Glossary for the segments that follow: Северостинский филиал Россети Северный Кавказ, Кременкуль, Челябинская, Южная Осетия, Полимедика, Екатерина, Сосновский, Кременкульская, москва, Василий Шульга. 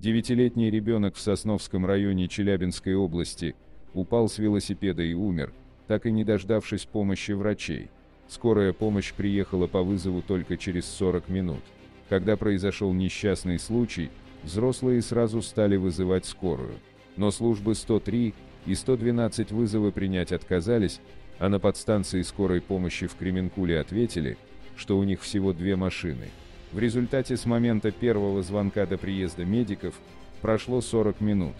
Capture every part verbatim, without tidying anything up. Девятилетний ребенок в Сосновском районе Челябинской области упал с велосипеда и умер, так и не дождавшись помощи врачей. Скорая помощь приехала по вызову только через сорок минут. Когда произошел несчастный случай, взрослые сразу стали вызывать скорую. Но службы сто три и сто двенадцать вызовы принять отказались, а на подстанции скорой помощи в Кременкуле ответили, что у них всего две машины. В результате с момента первого звонка до приезда медиков прошло сорок минут.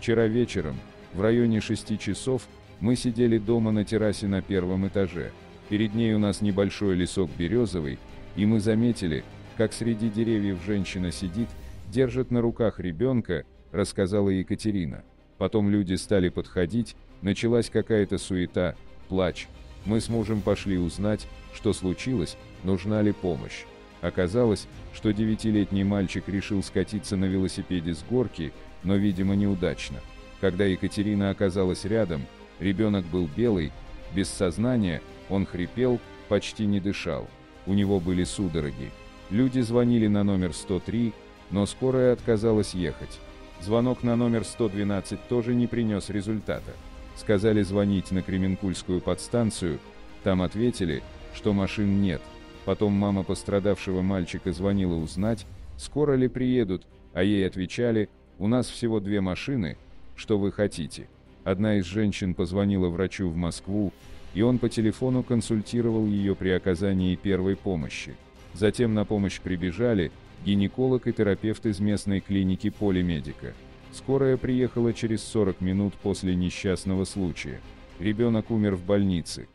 Вчера вечером, в районе шести часов, мы сидели дома на террасе на первом этаже. Перед ней у нас небольшой лесок березовый, и мы заметили, как среди деревьев женщина сидит, держит на руках ребенка, рассказала Екатерина. Потом люди стали подходить, началась какая-то суета, плач. Мы с мужем пошли узнать, что случилось, нужна ли помощь. Оказалось, что девятилетний мальчик решил скатиться на велосипеде с горки, но, видимо, неудачно. Когда Екатерина оказалась рядом, ребенок был белый, без сознания, он хрипел, почти не дышал. У него были судороги. Люди звонили на номер сто три, но скорая отказалась ехать. Звонок на номер сто двенадцать тоже не принес результата. Сказали звонить на Кременкульскую подстанцию, там ответили, что машин нет. Потом мама пострадавшего мальчика звонила узнать, скоро ли приедут, а ей отвечали: «У нас всего две машины, что вы хотите?». Одна из женщин позвонила врачу в Москву, и он по телефону консультировал ее при оказании первой помощи. Затем на помощь прибежали гинеколог и терапевт из местной клиники Полимедика. Скорая приехала через сорок минут после несчастного случая. Ребенок умер в больнице.